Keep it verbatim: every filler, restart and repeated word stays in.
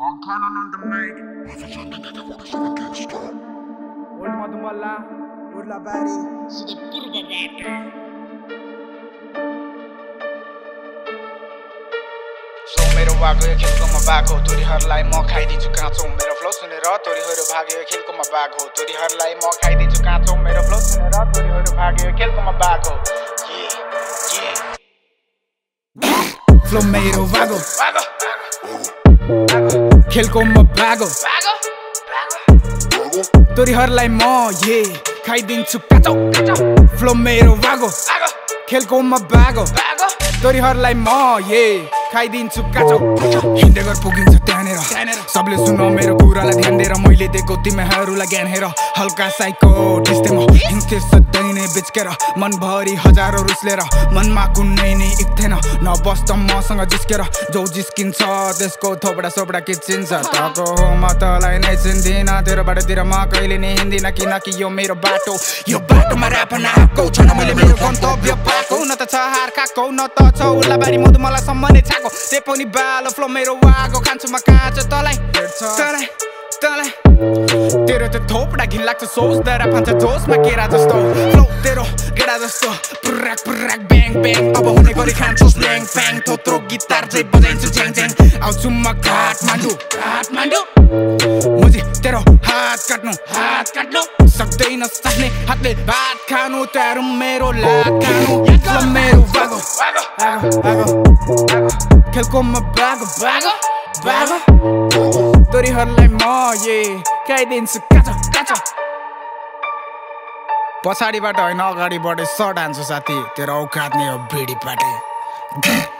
On Conan on the mic. Ma facendo niente fuori sono gangsta. Old Madumalla, Urla Bari, siete purba vacca. So mero vago, खेलकोमा बाघ हो, तोरीहरुलाई म खाइदिन्छु काँचो। मेरो flow सुनेर तोरीहरु भाग्यो, खेलकोमा बाघ हो, तोरीहरुलाई म खाइदिन्छु काँचो। मेरो फ्लो सुनेर तोरीहरु भाग्यो, खेलकोमा बाघ हो। Flow mero vago, vago, vago, खेलकोमा बाघ हो, vago, vago, तोरीहरुलाई म ये खाइदिन्छु काँचो। Flow mero vago, vago, खेलकोमा बाघ हो, vago, तोरीहरुलाई म ये खाइदिन्छु काँचो। हिँड्दै घर पुगिन्छ त्यहाँनेर, सबले सुन मेरो कुरालाई ध्यान दिएर, मैले दिएको तिमीहरूलाई ज्ञान हेर। हल्का साइको डिस्ते म हिँड्थे सधैँ नै बिचकेर, मनभरि हजारौं रुसलेर, मनमा कुनै नै इक थिएन। नबस्छ मसँग जिस्केर, जो जिस्किन्छ त्यसको थोपडा सोपडा किचिन्छ। तको हो म तलाई नै चिन्दिन, तेरो बाटोतिर म कहिले नै हिँड्दिन, किनकि यो मेरो बाटो, यो बाटोमा राप नआएको छैन। मैले मेरो गन्तव्य पाएको न त छ, हार खाएको न त छ, उर्ला बारी मधुमल्लासम्म नै छ। Te poni ballo, flow mero vago, canzo ma caccio, tolai, tolai, tolai. Tero te thopra, ghin lakta sauce, dara pancha toast, ma kera jasto. Flow tero, kera jasto, prak prak bang bang. Aba hune gari khancho slang fang, thotro guitar jai bajainchu jang jang. Aunchu ma Kathmandu, Kathmandu. Mujhe tero haath katnu, haath katnu. Sakdaina sakne haatle baat khanu, tero mero laat khanu. Flow mero vago, vago, vago, vago. खेलकोमा बाघ बाघ बाघ तोरीहरुलाई म ये खाइदिन्छु काँचो काँचो। पछाडीबाट होइन अगाडिबाट short हान्छु साथी, तेरो औकात नै हो बिडी पाटी।